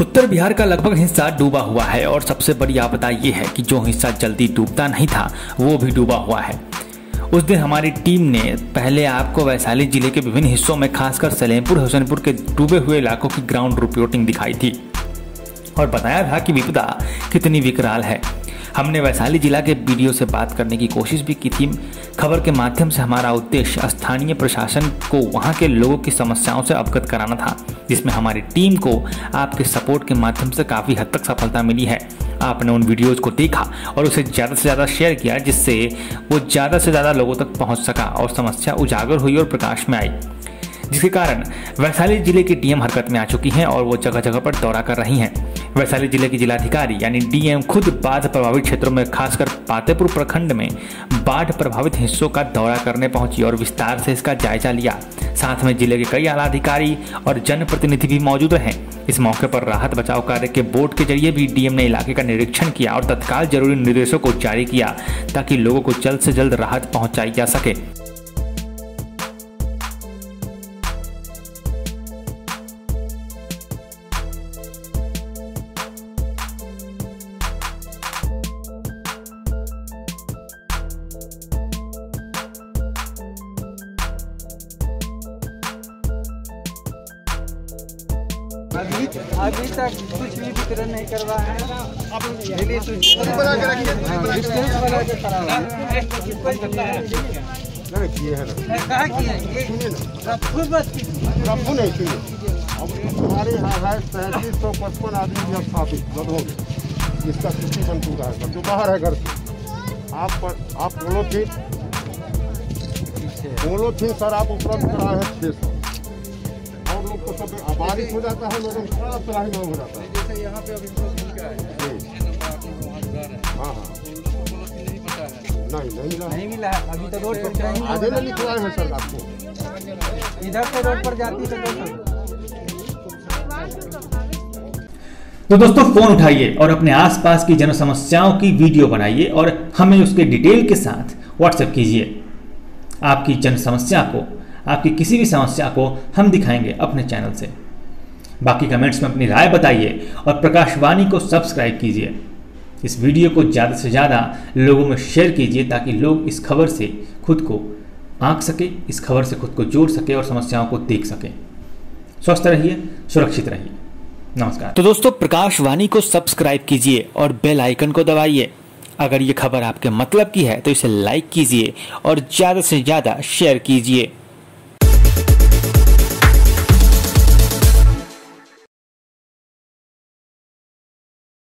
उत्तर बिहार का लगभग हिस्सा डूबा हुआ है और सबसे बड़ी आपदा ये है कि जो हिस्सा जल्दी डूबता नहीं था वो भी डूबा हुआ है। उस दिन हमारी टीम ने पहले आपको वैशाली जिले के विभिन्न हिस्सों में खासकर सलेमपुर हुसैनपुर के डूबे हुए इलाकों की ग्राउंड रिपोर्टिंग दिखाई थी और बताया था कि विपदा कितनी विकराल है। हमने वैशाली जिला के बीडीओ से बात करने की कोशिश भी की थी। खबर के माध्यम से हमारा उद्देश्य स्थानीय प्रशासन को वहाँ के लोगों की समस्याओं से अवगत कराना था, जिसमें हमारी टीम को आपके सपोर्ट के माध्यम से काफ़ी हद तक सफलता मिली है। आपने उन वीडियोज़ को देखा और उसे ज़्यादा से ज़्यादा शेयर किया, जिससे वो ज़्यादा से ज़्यादा लोगों तक पहुँच सका और समस्या उजागर हुई और प्रकाश में आई, जिसके कारण वैशाली जिले की डीएम हरकत में आ चुकी हैं और वो जगह जगह पर दौरा कर रही हैं। वैशाली जिले की जिलाधिकारी यानी डीएम खुद बाढ़ प्रभावित क्षेत्रों में खासकर पातेपुर प्रखंड में बाढ़ प्रभावित हिस्सों का दौरा करने पहुंची और विस्तार से इसका जायजा लिया। साथ में जिले के कई आला अधिकारी और जनप्रतिनिधि भी मौजूद रहे। इस मौके पर राहत बचाव कार्य के बोर्ड के जरिए भी डीएम ने इलाके का निरीक्षण किया और तत्काल जरूरी निर्देशों को जारी किया ताकि लोगों को जल्द से जल्द राहत पहुँचाई जा सके। अभी तक कुछ भी वितरण नहीं करवाया है। हमारे यहाँ 3555 आदमी अब स्थापित हो गए, जिसका सूची बन चुका है, जो बाहर है घर से। आप बोलो थी सर, आप उपलब्ध कराए हैं 600 को। सब बारिश हो जाता है, लोगों को खराब तराही हो जाता है। जैसे यहाँ पे अभी नहीं मिला है अभी तो। रोड पर आधे में निकला है सर, आपको इधर से रोड पर जाती है। तो दोस्तों फोन उठाइए और अपने आसपास की जन समस्याओं की वीडियो बनाइए और हमें उसके डिटेल के साथ व्हाट्सएप कीजिए। आपकी जन समस्या को, आपकी किसी भी समस्या को हम दिखाएंगे अपने चैनल से। बाकी कमेंट्स में अपनी राय बताइए और प्रकाशवाणी को सब्सक्राइब कीजिए। इस वीडियो को ज़्यादा से ज़्यादा लोगों में शेयर कीजिए ताकि लोग इस खबर से खुद को आंक सके, इस खबर से खुद को जोड़ सके और समस्याओं को देख सकें। स्वस्थ रहिए, सुरक्षित रहिए। नमस्कार। तो दोस्तों प्रकाशवाणी को सब्सक्राइब कीजिए और बेल आइकन को दबाइए। अगर ये खबर आपके मतलब की है तो इसे लाइक कीजिए और ज़्यादा से ज़्यादा शेयर कीजिए।